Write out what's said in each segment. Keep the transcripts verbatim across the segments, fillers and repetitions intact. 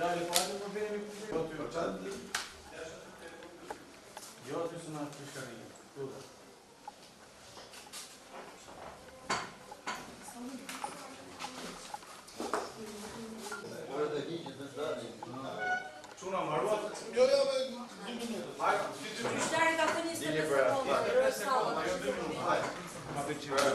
Yani fazla bu benim atıyor. Çantı. Yok üstüne atmış yani. Dur. Orada gidince daha iyi. Şuna var mı? Yok ya ben bilmiyorum. Hayır. İşler kapının üstünde. Sağ ol. Hayır. Kapıcı.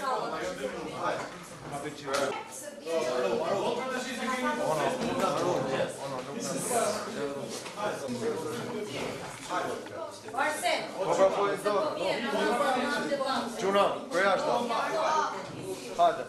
Sağ ol. Hayır. Kapıcı. Marcel, Cuna, koyarsın. Hadi.